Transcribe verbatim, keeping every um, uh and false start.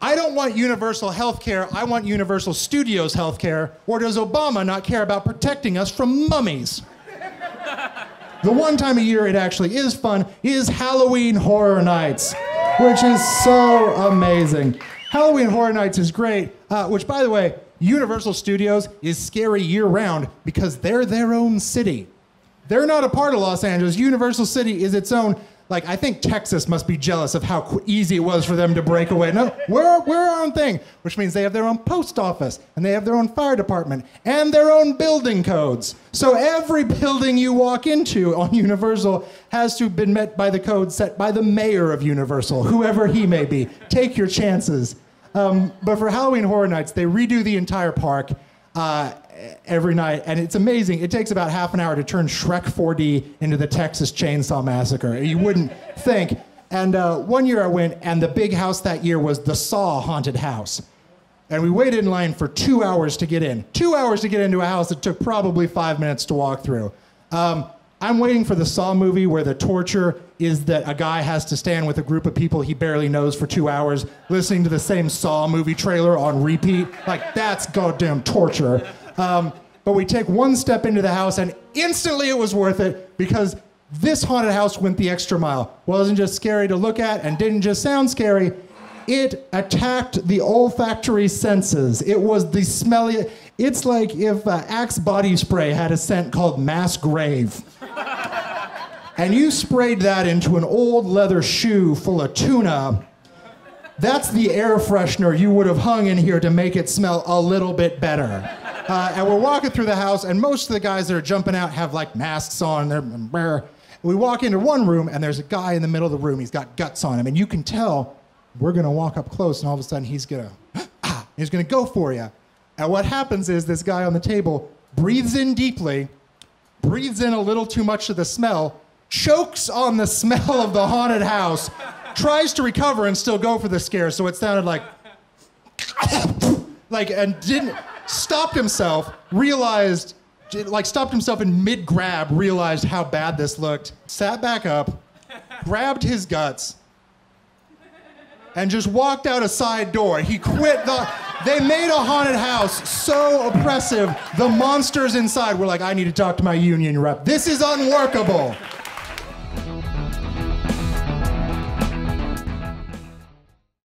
I don't want universal health care, I want Universal Studios health care, or does Obama not care about protecting us from mummies? The one time a year it actually is fun is Halloween Horror Nights, which is so amazing. Halloween Horror Nights is great, uh, which, by the way, Universal Studios is scary year-round because they're their own city. They're not a part of Los Angeles. Universal City is its own. Like, I think Texas must be jealous of how qu easy it was for them to break away. No, we're, we're our own thing, which means they have their own post office, and they have their own fire department, and their own building codes. So every building you walk into on Universal has to have been met by the code set by the mayor of Universal, whoever he may be. Take your chances. Um, but for Halloween Horror Nights, they redo the entire park uh, every night, and it's amazing. It takes about half an hour to turn Shrek four D into the Texas Chainsaw Massacre. You wouldn't think. And uh, one year I went, and the big house that year was the Saw haunted house. And we waited in line for two hours to get in. Two hours to get into a house that took probably five minutes to walk through. Um, I'm waiting for the Saw movie where the torture is that a guy has to stand with a group of people he barely knows for two hours listening to the same Saw movie trailer on repeat. Like, that's goddamn torture. Um, but we take one step into the house and instantly it was worth it because this haunted house went the extra mile. Wasn't just scary to look at and didn't just sound scary. It attacked the olfactory senses. It was the smelly. It's like if uh, Axe body spray had a scent called Mass Grave. And you sprayed that into an old leather shoe full of tuna, that's the air freshener you would have hung in here to make it smell a little bit better. Uh, and we're walking through the house, and most of the guys that are jumping out have like masks on. They're, we walk into one room, and there's a guy in the middle of the room. He's got guts on him, and you can tell we're gonna walk up close, and all of a sudden he's gonna, ah, he's gonna go for you. And what happens is this guy on the table breathes in deeply, breathes in a little too much of the smell, chokes on the smell of the haunted house, tries to recover and still go for the scare, so it sounded like, like, and didn't, stopped himself, realized, like stopped himself in mid-grab, realized how bad this looked, sat back up, grabbed his guts, and just walked out a side door. He quit the, they made a haunted house so oppressive, the monsters inside were like, I need to talk to my union rep. This is unworkable.